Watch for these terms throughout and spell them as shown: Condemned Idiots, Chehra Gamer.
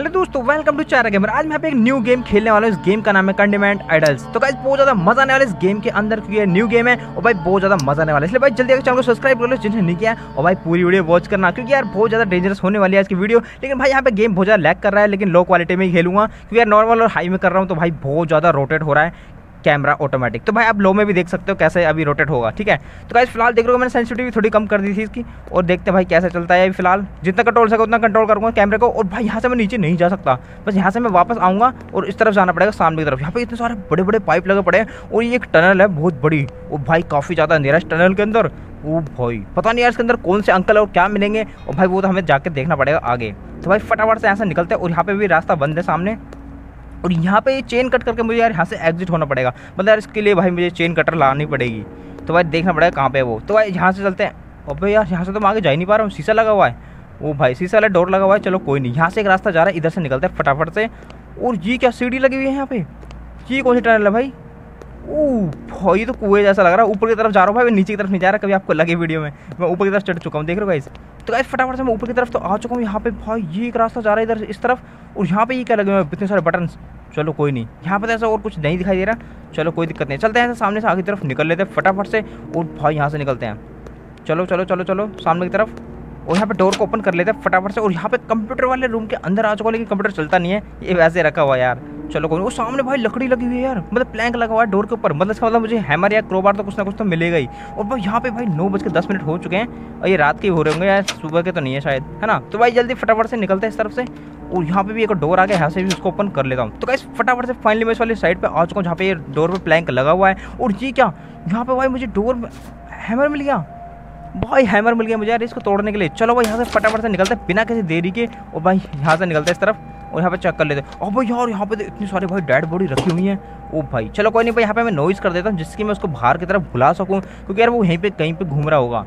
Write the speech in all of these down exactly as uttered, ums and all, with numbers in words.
Hello दोस्तों, welcome to चेहरा gamer. आज मैं यहाँ पे एक न्यू गेम खेलने वाला हूँ। इस गेम का नाम है कंडेम्ड आइडल्स। तो गाइस बहुत ज्यादा मजा आने वाला है इस गेम के अंदर, क्योंकि ये न्यू गेम है और भाई बहुत ज्यादा मजा आने वाला है। इसलिए भाई जल्दी आकर चैनल को सब्सक्राइब कर लो जिन्हें नहीं किया, और भाई पूरी वीडियो वॉच करना क्योंकि यार बहुत ज्यादा डेंजरस होने वाली है आज की वीडियो। लेकिन भाई यहाँ पे गेम बहुत ज्यादा लैग कर रहा है, लेकिन लो क्वालिटी में ही खेलूंगा क्योंकि यार नॉर्मल और हाई में कर रहा हूँ तो भाई बहुत ज्यादा रोटेट हो रहा है कैमरा ऑटोमेटिक। तो भाई आप लो में भी देख सकते हो कैसे अभी रोटेट होगा, ठीक है। तो गाइस फिलहाल देख रहे हो मैंने सेंसिटिविटी थोड़ी कम कर दी थी इसकी, और देखते हैं भाई कैसे चलता है। फिलहाल जितना कंट्रोल सका उतना कंट्रोल करूँगा कैमरे को। और भाई यहाँ से मैं नीचे नहीं जा सकता, बस यहाँ से मैं वापस आऊँगा और इस तरफ जाना पड़ेगा सामने की तरफ। यहाँ पे इतने सारे बड़े बड़े पाइप लगे पड़े हैं और ये एक टनल है बहुत बड़ी। और भाई काफ़ी ज़्यादा अंधेरा है टनल के अंदर। ओ भाई पता नहीं यार इसके अंदर कौन से अंकल और क्या मिलेंगे, और भाई वो तो हमें जाकर देखना पड़ेगा आगे। तो भाई फटाफट से यहाँ से निकलते हैं। और यहाँ पर भी रास्ता बंद है सामने, और यहाँ पे चेन कट करके मुझे यार यहाँ से एग्जिट होना पड़ेगा। मतलब यार इसके लिए भाई मुझे चेन कटर लानी पड़ेगी। तो भाई देखना पड़ेगा कहाँ पे है वो। तो भाई यहाँ से चलते हैं। और भाई यार यहाँ से तो मैं आगे जा ही नहीं पा रहा हूँ, शीशा लगा हुआ है। वो भाई शीशा वाला डोर लगा हुआ है। चलो कोई नहीं, यहाँ से एक रास्ता जा रहा है, इधर से निकलते हैं फटाफट से। और ये क्या सीढ़ी लगी हुई है यहाँ पे, ये कौन सी टनल है भाई। ओ भाई ये तो कुएं जैसा लग रहा है। ऊपर की तरफ जा रहा हूँ भाई मैं, नीचे की तरफ नहीं जा रहा। कभी आपको लगे वीडियो में मैं ऊपर की तरफ चढ़ चुका हूँ, देख रहे हो गाइस। तो गाइस फटाफट से मैं ऊपर की तरफ तो आ चुका हूँ। यहाँ पे भाई ये एक रास्ता जा रहा है इधर इस तरफ, और यहाँ पे ये क्या लगे हुए इतने सारे बटन्स। चलो कोई नहीं, यहाँ पे ऐसा और कुछ नहीं दिखाई दे रहा। चलो कोई दिक्कत नहीं, चलते हैं सामने से आगे की तरफ निकल लेते हैं फटाफट से। और भाई यहाँ से निकलते हैं, चलो चलो चलो चलो सामने की तरफ। और यहाँ पे डोर को ओपन कर लेते हैं फटाफट से। और यहाँ पे कंप्यूटर वाले रूम के अंदर आ चुका हूँ, लेकिन कंप्यूटर चलता नहीं है, ये वैसे रखा हुआ है यार। चलो कोई, वो सामने भाई लकड़ी लगी हुई है यार, मतलब प्लैंक लगा हुआ है डोर के ऊपर। मतलब इसका मतलब मुझे हैमर या क्रोबार तो कुछ ना कुछ तो मिलेगा ही। और भाई यहाँ पे भाई नौ बज के दस मिनट हो चुके हैं, और ये रात के हो रहे होंगे यार, सुबह के तो नहीं है शायद, है ना। तो भाई जल्दी फटाफट से निकलते हैं इस तरफ से। और यहाँ पे भी एक डोर आ गया, यहाँ से भी उसको ओपन कर लेता हूँ। तो गाइस फटाफट से फाइनली मैं इस वाली साइड पे आ चुका हूँ जहाँ पे ये डोर पे प्लैंक लगा हुआ है। और ये क्या, यहाँ पे भाई मुझे डोर हैमर मिल गया, भाई हैमर मिल गया मुझे यार इसको तोड़ने के लिए। चलो भाई यहाँ से फटाफट से निकलते हैं बिना किसी देरी के। और भाई यहाँ से निकलते हैं इस तरफ, और यहाँ पे चेक कर लेते हैं। और भाई यार यहाँ पे तो इतनी सारी भाई डेड बॉडी रखी हुई है। ओ भाई चलो कोई नहीं भाई, यहाँ पे मैं नॉइज़ कर देता हूँ जिसकी मैं उसको बाहर की तरफ भुला सकूँ, क्योंकि यार वो यहीं पे कहीं पे घूम रहा होगा।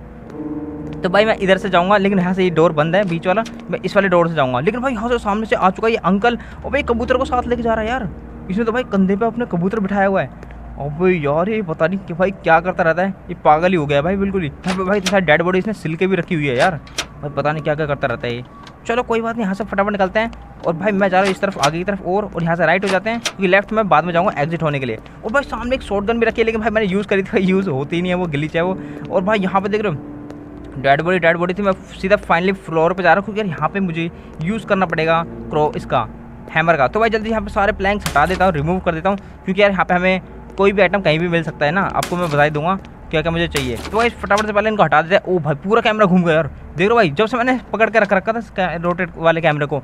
तो भाई मैं इधर से जाऊँगा, लेकिन यहाँ से ये डोर बंद है बीच वाला, मैं इस वाले डोर से जाऊँगा। लेकिन भाई यहाँ से सामने से आ चुका है ये अंकल, और भाई कबूतर को साथ लेके जा रहा है यार। इसने तो भाई कंधे पर अपने कबूतर बिठाया हुआ है। और भाई यार ये पता नहीं कि भाई क्या करता रहता है, ये पागल ही हो गया भाई बिल्कुल ही। यहाँ पे भाई इतनी सारी डेड बॉडी इसने सिल के भी रखी हुई है यार, भाई पता नहीं क्या क्या करता रहता है ये। चलो कोई बात नहीं, यहाँ से फटाफट निकलते हैं। और भाई मैं जा रहा हूँ इस तरफ आगे की तरफ, और और यहाँ से राइट हो जाते हैं क्योंकि लेफ्ट में बाद में जाऊँगा एग्जिट होने के लिए। और भाई सामने एक शॉटगन भी रखी है, लेकिन भाई मैंने यूज़ करी थी, यूज़ होती ही नहीं है, वो गिली चाहे वो। और भाई यहाँ पर देख रहे हो डेड बॉडी डेड बॉडी थी। मैं सीधा फाइनली फ्लोर पर जा रहा हूँ क्योंकि यहाँ पर मुझे यूज़ करना पड़ेगा क्रो इसका हैमर का। तो भाई जल्दी यहाँ पर सारे प्लैंक्स हटा देता हूँ, रिमूव कर देता हूँ, क्योंकि यार यहाँ पर हमें कोई भी आइटम कहीं भी मिल सकता है ना, आपको मैं बता दूंगा क्या क्या मुझे चाहिए। तो भाई फटाफट से पहले इनको हटा देते हैं। ओ भाई पूरा कैमरा घूम गया यार, देख लो भाई जब से मैंने पकड़ के रख रखा था रोटेट वाले कैमरे को।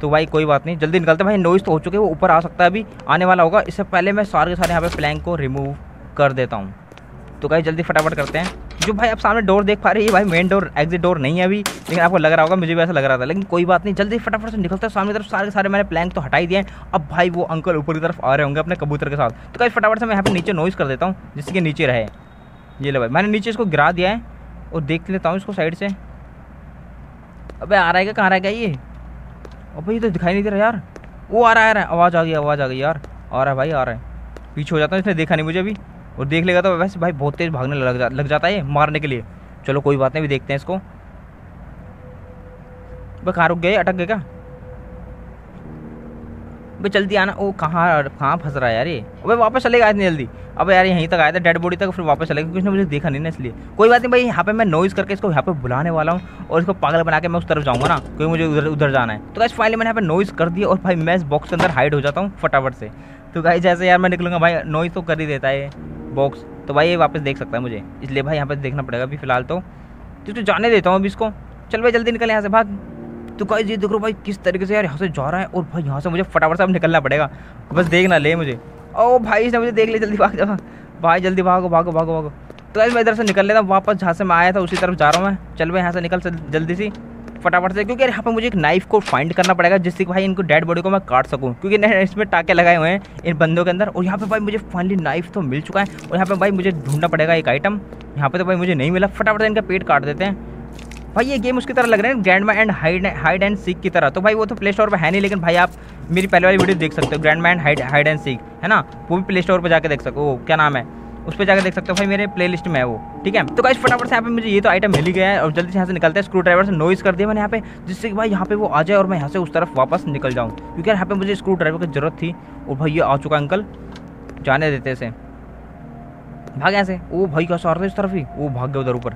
तो भाई कोई बात नहीं, जल्दी निकलते भाई। नॉइज़ तो हो चुके हैं, वो ऊपर आ सकता है, अभी आने वाला होगा। इससे पहले मैं सारे के सारे यहाँ पे प्लैंक को रिमूव कर देता हूँ। तो भाई जल्दी फटाफट करते हैं। जो भाई आप सामने डोर देख पा रहे हैं, भाई मेन डोर एग्जिट डोर नहीं है अभी, लेकिन आपको लग रहा होगा, मुझे भी ऐसा लग रहा था, लेकिन कोई बात नहीं। जल्दी फटाफट से निकलता है। सामने तरफ सारे के सारे मैंने प्लैंक तो हटाई दिए हैं। अब भाई वो अंकल ऊपर की तरफ आ रहे होंगे अपने कबूतर के साथ। तो भाई फटाफट से मैं यहाँ पे नीचे नॉइज़ कर देता हूँ जिससे कि नीचे रहे। ये लो भाई मैंने नीचे इसको गिरा दिया है, और देख लेता हूँ इसको साइड से। अब आ रहा है कहाँ रहेगा ये, अब भाई ये तो दिखाई नहीं दे रहा यार। वो आ रहा है, आवाज़ आ गई आवाज़ आ गई यार, आ रहा है भाई आ रहा है। पीछे हो जाता हूँ, इसने देखा नहीं मुझे अभी, और देख लेगा तो वैसे भाई बहुत तेज़ भागने लग जा लग जाता है मारने के लिए। चलो कोई बात नहीं, भी देखते हैं इसको। भाई कहाँ रुक गए, अटक गए क्या भाई, जल्दी आना। ओ कहाँ कहाँ फंस रहा है यार ये, अबे वापस चलेगा इतनी जल्दी। अब यार यहीं तक आया था डेड बॉडी तक, फिर वापस चलेगा क्योंकि उसने मुझे देखा नहीं ना, इसलिए कोई बात नहीं भाई। यहाँ पे मैं नॉइज़ करके इसको यहाँ पे बुलाने वाला हूँ, और इसको पागल बना के मैं उस तरफ जाऊँगा ना, क्योंकि मुझे उधर उधर जाना है। तो गाइस फाइनली मैंने यहाँ पे नॉइज़ कर दिया, और भाई मैं इस बॉक्स के अंदर हाइड हो जाता हूँ फटाफट से। तो गाइस जैसे यार मैं निकलूँगा भाई नॉइज़ तो कर ही देता है बॉक्स, तो भाई ये वापस देख सकता है मुझे, इसलिए भाई यहाँ पे देखना पड़ेगा अभी फिलहाल। तो तो, तो जाने देता हूँ अभी इसको। चल भाई जल्दी निकल यहाँ से भाग। तो गाइस ये देख लो भाई किस तरीके से यार यहाँ से जा रहा है, और भाई यहाँ से मुझे फटाफट से अब निकलना पड़ेगा, बस देखना ले मुझे। ओ भाई इसने मुझे देख लिया, जल्दी भाग जा भाई, जल्दी भागो भागो भागो भागो। तो गाइस मैं इधर से निकल लेता हूँ वापस, जहाँ से मैं आया था उसी तरफ जा रहा हूँ मैं। चल भाई यहाँ से निकल जल्दी सी फटाफट से, क्योंकि यार यहाँ पे मुझे एक नाइफ को फाइंड करना पड़ेगा जिससे भाई इनको डेड बॉडी को मैं काट सकूँ, क्योंकि इसमें टाके लगाए हुए हैं इन बंदों के अंदर। और यहाँ पे भाई मुझे फाइनली नाइफ तो मिल चुका है, और यहाँ पे भाई मुझे ढूंढना पड़ेगा एक आइटम। यहाँ पे तो भाई मुझे नहीं मिला, फटाफट से इनका पेट काट देते हैं। भाई ये गेम उसकी तरह लग रहा है grandma and hide hide and seek की तरह। तो भाई वो तो प्ले स्टोर पर है नहीं, लेकिन भाई आप मेरी पहले वाली वीडियो देख सकते हो grandma and hide hide and seek, है ना, वो भी प्ले स्टोर पर जाकर देख सको। क्या नाम है उस पर जाकर देख सकते हो भाई, मेरे प्लेलिस्ट में है वो। ठीक है, तो गाइस फटाफट से यहाँ पे मुझे ये तो आइटम मिल ही गया है और जल्दी से यहाँ से निकलते हैं। स्क्रू ड्राइवर से नॉइज़ कर दिया मैंने यहाँ पे, जिससे कि भाई यहाँ पे वो आ जाए और मैं यहाँ से उस तरफ वापस निकल जाऊँ, क्योंकि यहाँ पे मुझे स्क्रू ड्राइवर की जरूरत थी। और भाई ये आ चुका अंकल, जाने देते से, भाग यहाँ से। ओ भाई कैसे आ रहा था इस तरफ ही, वो भाग गया उधर ऊपर।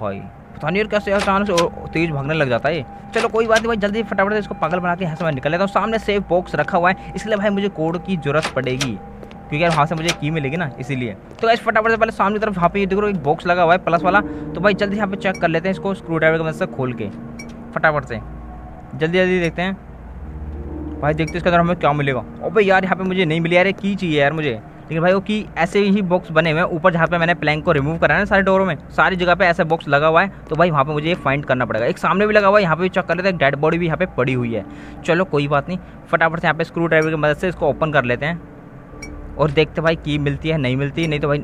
भाई पता नहीं यार कैसे अचानक से तेज भागने लग जाता है। चलो कोई बात नहीं भाई, जल्दी फटाफट से इसको पागल बनाते हैं, यहाँ से मैं निकल लेता हूँ। सामने सेव बॉक्स रखा हुआ है, इसलिए भाई मुझे कोड की जरूरत पड़ेगी, क्योंकि यार वहाँ से मुझे की मिलेगी ना, इसीलिए। तो गाइस फटाफट से पहले सामने की तरफ यहाँ पे ये देख रहे हो एक बॉक्स लगा हुआ है प्लस वाला, तो भाई जल्दी यहाँ पे चेक कर लेते हैं इसको स्क्रू ड्राइवर की मदद से खोल के। फटाफट से जल्दी जल्दी देखते हैं भाई, देखते हैं इसके अंदर हमें क्या मिलेगा। और भाई यार यहाँ पे मुझे नहीं मिली यार, की चाहिए यार मुझे, लेकिन भाई वो की ऐसे ही बॉक्स बने हुए हैं ऊपर, जहाँ पे मैंने प्लैंक को रिमूव करा है ना सारे डोरों में, सारी जगह पे ऐसा बॉक्स लगा हुआ है। तो भाई वहाँ पे मुझे ये फाइंड करना पड़ेगा। एक सामने भी लगा हुआ है, यहाँ पे भी चेक कर लेते हैं, डेड बॉडी भी यहाँ पे पड़ी हुई है। चलो कोई बात नहीं, फटाफट से यहाँ पे स्क्रू ड्राइवर की मदद से इसको ओपन कर लेते हैं और देखते भाई की मिलती है नहीं मिलती, नहीं तो भाई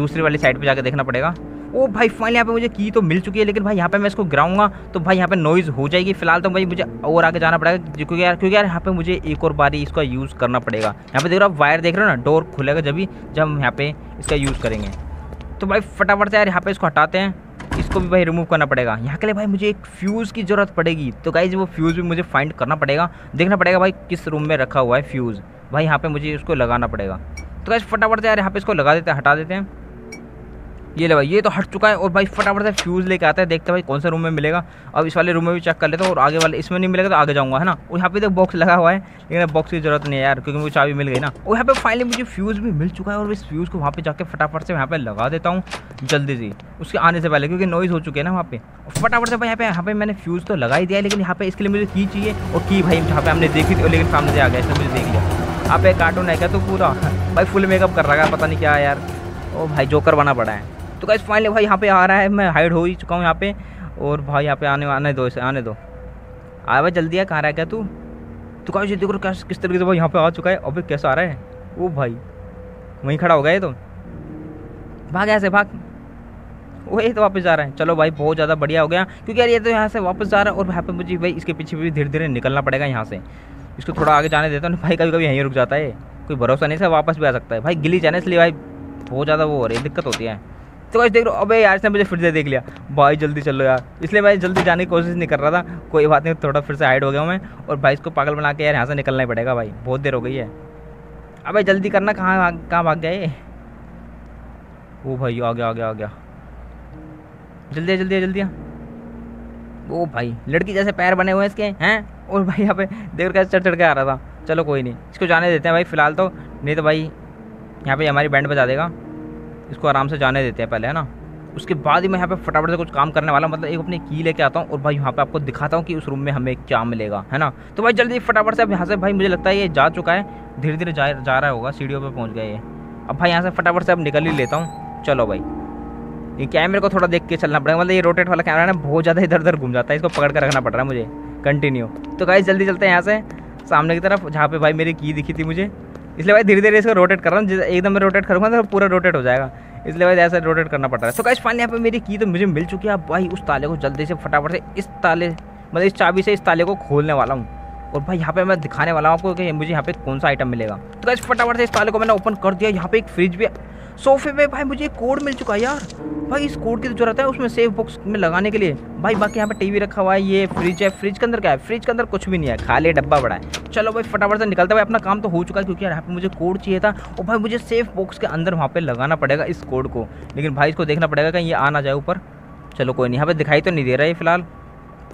दूसरी वाली साइड पर जाकर देखना पड़ेगा। ओ भाई फाइनली यहाँ पे मुझे की तो मिल चुकी है, लेकिन भाई यहाँ पे मैं इसको गिराऊंगा तो भाई यहाँ पे नॉइज़ हो जाएगी। फिलहाल तो भाई मुझे और आगे जाना पड़ेगा, क्योंकि यार क्योंकि यार यहाँ पे मुझे एक और बारी इसका यूज़ करना पड़ेगा। यहाँ पे देख रहे हो आप वायर देख रहे हो ना, डोर खुलेगा जब भी जब हम यहाँ पे इसका यूज़ करेंगे। तो भाई फटाफट से यार यहाँ पे इसको हटाते हैं, इसको भी भाई रिमूव करना पड़ेगा। यहाँ के लिए भाई मुझे एक फ्यूज़ की ज़रूरत पड़ेगी, तो गाइस वो फ्यूज़ भी मुझे फाइंड करना पड़ेगा, देखना पड़ेगा भाई किस रूम में रखा हुआ है फ्यूज़। भाई यहाँ पर मुझे इसको लगाना पड़ेगा, तो गाइस फटाफट से यार यहाँ पे इसको लगा देते हैं, हटा देते हैं। ये ले भाई, ये तो हट चुका है। और भाई फटाफट से फ्यूज़ लेके आता है, देखते हैं भाई कौन से रूम में मिलेगा। अब इस वाले रूम में भी चेक कर लेता हूँ, और आगे वाले इसमें नहीं मिलेगा तो आगे जाऊँगा, है ना। और यहाँ पे तो बॉक्स लगा हुआ है, लेकिन बॉक्स की जरूरत नहीं है यार, क्योंकि मुझे चाबी मिल गई ना। और यहाँ पे फाइनली मुझे फ्यूज़ भी मिल चुका है, और इस फ्यूज़ को वहाँ पे जाकर फटाफट से यहाँ पे लगा देता हूँ जल्दी से उसके आने से पहले, क्योंकि नॉइज़ हो चुके हैं ना वहाँ पे। फटाफट से भाई यहाँ पे यहाँ पे मैंने फ्यूज़ तो लगा ही दिया, लेकिन यहाँ पे इसके लिए मुझे की चाहिए। और की भाई यहाँ पे हमने देखी थी, लेकिन सामने से आ गया, इसने मुझे देख लिया। आप एक कार्टून है क्या, तो पूरा भाई फुल मेकअप कर रहा है, पता नहीं क्या है यार। ओ भाई जोकर बना पड़ा है। तो गाइस फाइनली भाई यहाँ पे आ रहा है, मैं हाइड हो ही चुका हूँ यहाँ पे। और भाई यहाँ पे आने आने दो इसे आने दो आया भाई, जल्दी है, कहाँ रहा क्या तू। तो गाइस ये देखो कैसे किस तरीके से भाई यहाँ पे आ चुका है। अबे कैसे आ रहा है वो, भाई वहीं खड़ा हो गया ये तो, भाग ऐसे भाग। वो ये तो वापस जा रहा है, चलो भाई बहुत ज़्यादा बढ़िया हो गया, क्योंकि यार ये तो यहाँ से वापस जा रहा है। और यहाँ पर मुझे भाई इसके पीछे भी धीरे धीरे निकलना पड़ेगा यहाँ से। इसको थोड़ा आगे जाने देता हूँ भाई, कभी कभी यहीं रुक जाता है, कोई भरोसा नहीं था वापस भी आ सकता है भाई, गिली जाने इसलिए भाई बहुत ज़्यादा वो हो रही है, दिक्कत होती है। तो गाइस देख रहे हो, अबे यार इसने मुझे फिर से देख लिया भाई, जल्दी चलो यार, इसलिए भाई जल्दी जाने की कोशिश नहीं कर रहा था। कोई बात नहीं, थोड़ा फिर से हाइड हो गया मैं, और भाई इसको पागल बना के यार यहाँ से निकलना ही पड़ेगा भाई, बहुत देर हो गई है। अबे जल्दी करना, कहाँ कहाँ भाग गया ये। वो भाई आ गया आ गया आ गया, जल्दी जल्दी जल्दी। वो भाई लड़की जैसे पैर बने हुए हैं इसके हैं, और भाई यहाँ पे देख रहे चढ़ चढ़ के आ रहा था। चलो कोई नहीं, इसको जाने देते हैं भाई फिलहाल तो, नहीं तो भाई यहाँ पे हमारी बैंड बजा देगा। इसको आराम से जाने देते हैं पहले, है ना, उसके बाद ही मैं यहाँ पे फटाफट से कुछ काम करने वाला, मतलब एक अपनी की लेके आता हूँ और भाई यहाँ पे आपको दिखाता हूँ कि उस रूम में हमें क्या मिलेगा, है ना। तो भाई जल्दी फटाफट से अब यहाँ से भाई मुझे लगता है ये जा चुका है, धीरे धीरे जा जा रहा होगा, सीढ़ियों पर पहुँच गया ये। अब भाई यहाँ से फटाफट से अब निकल ही लेता हूँ। चलो भाई ये कैमरे को थोड़ा देख के चलना पड़ेगा, मतलब ये रोटेट वाला कैमरा ना बहुत ज़्यादा इधर उधर घूम जाता है, इसको पकड़ कर रखना पड़ रहा है मुझे कंटिन्यू। तो गाइस जल्दी चलते हैं यहाँ से सामने की तरफ, जहाँ पे भाई मेरी की दिखी थी मुझे, इसलिए भाई धीरे धीरे इसको रोटेट कर रहा हूँ। एकदम मैं रोटेट करूँगा तो पूरा रोटेट हो जाएगा, इसलिए भाई ऐसा रोटेट करना पड़ रहा है। तो गाइस फाइनली यहाँ पे मेरी की तो मुझे मिल चुकी है। अब भाई उस ताले को जल्दी से फटाफट से इस ताले मतलब इस चाबी से इस ताले को खोलने वाला हूँ, और भाई यहाँ पे मैं दिखाने वाला हूँ आपको कि मुझे यहाँ पे कौन सा आइटम मिलेगा। तो गाइस फटाफट से इस ताले को मैंने ओपन कर दिया। यहाँ पे एक फ्रिज भी, सोफे पे भाई मुझे एक कोड मिल चुका है यार, भाई इस कोड की तो जरूरत है उसमें सेफ बॉक्स में लगाने के लिए भाई। बाकी यहाँ पे टीवी रखा हुआ है, ये फ्रिज है, फ्रिज के अंदर क्या है, फ्रिज के अंदर कुछ भी नहीं है, खाली डब्बा बड़ा है। चलो भाई फटाफट से निकलता है, अपना काम तो हो चुका है, क्योंकि यार यहाँ पे मुझे कोड चाहिए था, और भाई मुझे सेफ बॉक्स के अंदर वहाँ पे लगाना पड़ेगा इस कोड को। लेकिन भाई इसको देखना पड़ेगा कहीं ये आ ना जाए ऊपर। चलो कोई नहीं, यहाँ पे दिखाई तो नहीं दे रहा है फिलहाल,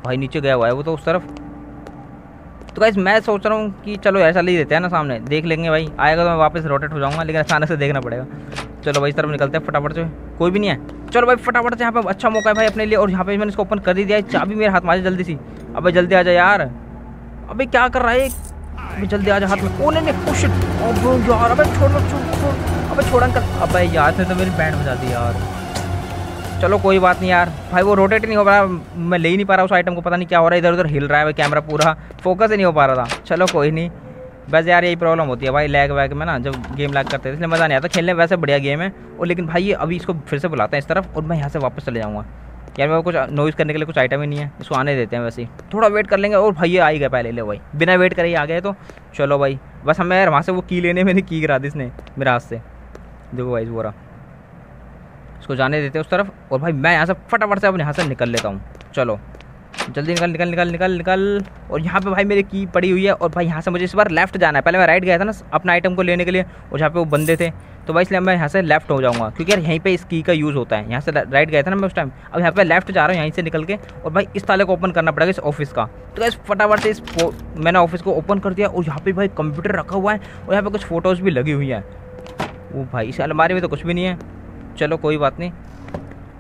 भाई नीचे गया हुआ है वो तो उस तरफ। तो गाइस मैं सोच रहा हूँ कि चलो ऐसा ले देते हैं ना, सामने देख लेंगे भाई, आएगा तो मैं वापस रोटेट हो जाऊँगा, लेकिन अचानक से देखना पड़ेगा। चलो भाई इस तरफ निकलते हैं फटाफट से, कोई भी नहीं है। चलो भाई फटाफट से, यहाँ पे अच्छा मौका है भाई अपने लिए, और यहाँ पे मैंने इसको ओपन कर ही दिया है। चाबी मेरे हाथ में आ जाए जल्दी सी, अबे जल्दी आ जाए यार, अबे क्या कर रहा है, अबे जल्दी आ जाए हाथ में। ओ नहीं नहीं कुछ यार, अबे छोड़ छोड़, अबे छोड़ अंकल, अबे यार इसने तो मेरी बैंड बजा दी यार। चलो कोई बात नहीं यार, भाई वो रोटेट नहीं हो पा रहा, मैं ले ही नहीं पा रहा उस आइटम को, पता नहीं क्या हो रहा है, इधर उधर हिल रहा है भाई कैमरा, पूरा फोकस ही नहीं हो पा रहा था। चलो कोई नहीं, बस यार यही प्रॉब्लम होती है भाई लैग वैग में ना, जब गेम लैग करते थे इसलिए मज़ा नहीं आता खेलने में, वैसे बढ़िया गेम है। और लेकिन भाई ये अभी इसको फिर से बुलाते हैं इस तरफ, और मैं यहाँ से वापस चले जाऊँगा यार, मेरे को कुछ नॉइज़ करने के लिए कुछ आइटम ही नहीं है, इसको आने देते हैं, वैसे ही थोड़ा वेट कर लेंगे। और भाई ये आ ही गए पहले, ले भाई बिना वेट करे ही आ गए। तो चलो भाई बस हमें यार वहाँ से वो की लेने, मैंने की गिरा दी इसने मेरे हाथ से, देखो गाइस वो रहा, इसको जाने देते हैं उस तरफ। और भाई मैं यहाँ से फटाफट से अपने यहाँ से निकल लेता हूँ। चलो जल्दी निकल निकल निकल निकल निकल। और यहाँ पे भाई मेरी की पड़ी हुई है और भाई यहाँ से मुझे इस बार लेफ्ट जाना है। पहले मैं राइट गया था ना अपना आइटम को लेने के लिए और जहाँ पे वो बंदे थे, तो भाई इसलिए मैं यहाँ से लेफ्ट हो जाऊँगा क्योंकि यार यहीं पे इस की का यूज़ होता है। यहाँ से राइट गया था ना मैं उस टाइम, अब यहाँ पे लेफ्ट जा रहा हूँ यहीं से निकल के। और भाई इस ताले को ओपन करना पड़ेगा इस ऑफिस का। तो गाइस फटाफट से इस मैंने ऑफिस को ओपन कर दिया और यहाँ पे भाई कंप्यूटर रखा हुआ है और यहाँ पर कुछ फोटोज़ भी लगी हुई हैं। वो भाई इस अलमारी में तो कुछ भी नहीं है, चलो कोई बात नहीं।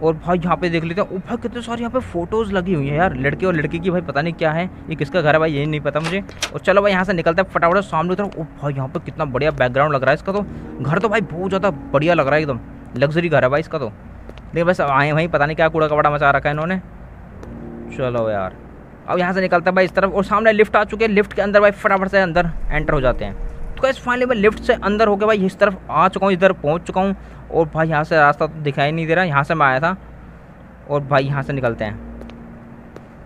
और भाई यहाँ पे देख लेते हैं। ओ भाई कितने सारे यहाँ पे फोटोज़ लगी हुई हैं यार, लड़के और लड़की की। भाई पता नहीं क्या है, ये किसका घर है भाई यही नहीं पता मुझे। और चलो भाई यहाँ से निकलता है फटाफट सामने की तरफ। ओ भाई यहाँ पे कितना बढ़िया बैकग्राउंड लग रहा है इसका, तो घर तो भाई बहुत ज़्यादा बढ़िया लग रहा है, एकदम लग्जरी घर है भाई इसका तो। लेकिन बस आए वहीं पता नहीं क्या कूड़ा कबाड़ा मचा रखा है इन्होंने। चलो यार अब यहाँ से निकलता है भाई इस तरफ और सामने लिफ्ट आ चुके हैं। लिफ्ट के अंदर भाई फटाफट से अंदर एंटर हो जाते हैं। तो गाइस फाइनली मैं लिफ्ट से अंदर होकर भाई इस तरफ आ चुका हूँ, इधर पहुँच चुका हूँ। और भाई यहाँ से रास्ता तो दिखाई नहीं दे रहा, यहाँ से मैं आया था। और भाई यहाँ से निकलते हैं।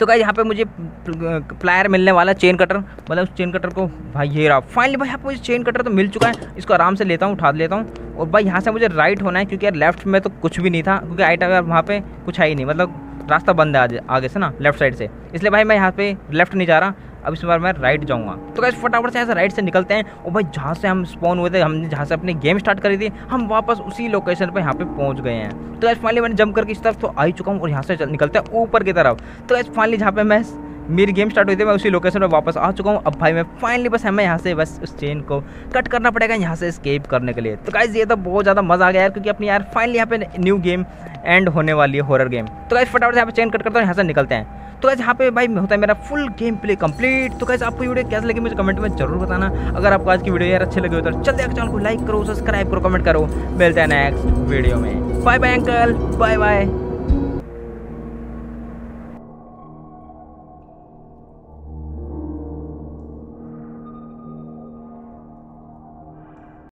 तो गाइस यहाँ पे मुझे प्लायर मिलने वाला, चेन कटर, मतलब उस चेन कटर को भाई ये रहा। फाइनली भाई यहाँ पे मुझे चेन कटर तो मिल चुका है, इसको आराम से लेता हूँ, उठा लेता हूँ। और भाई यहाँ से मुझे राइट होना है क्योंकि यार लेफ्ट में तो कुछ भी नहीं था, क्योंकि आइटम यार वहाँ पर कुछ है ही नहीं, मतलब रास्ता बंद है आगे से ना लेफ्ट साइड से, इसलिए भाई मैं यहाँ पे लेफ्ट नहीं जा रहा। अब इस बार मैं राइट जाऊँगा। तो गाइस फटाफट से यहाँ से राइट से निकलते हैं। और भाई जहाँ से हम स्पॉन हुए थे, हमने जहाँ से अपनी गेम स्टार्ट करी थी, हम वापस उसी लोकेशन पे यहाँ पे पहुँच गए हैं। तो गाइस फाइनली मैंने जंप करके इस तरफ तो आ ही चुका हूँ और यहाँ से निकलते हैं ऊपर की तरफ। तो गाइस फाइनली जहाँ पे मैं मेरी गेम स्टार्ट हुई थी, मैं उसी लोकेशन पर वापस आ चुका हूँ। अब भाई मैं फाइनली बस हमें यहाँ से बस उस चेन को कट करना पड़ेगा यहाँ से एस्केप करने के लिए। तो गाइस ये तो बहुत ज़्यादा मज़ा आ गया यार, क्योंकि अपनी यार फाइनली यहाँ पे न्यू गेम एंड होने वाली है, हॉरर गेम। तो गाइस फटाफट से यहाँ पे चेन कट करता हूँ, यहाँ से निकलते हैं। तो गाइस यहाँ पे भाई होता है मेरा फुल गेम प्ले कंप्लीट। तो गाइस आपको वीडियो कैसे लगी मुझे कमेंट में जरूर बताना। अगर आपको आज की वीडियो यार अच्छी लगी हो तो चलते चैनल को लाइक करो, सब्सक्राइब करो, कमेंट करो। मिलते हैं नेक्स्ट वीडियो में। Bye bye uncle, bye bye.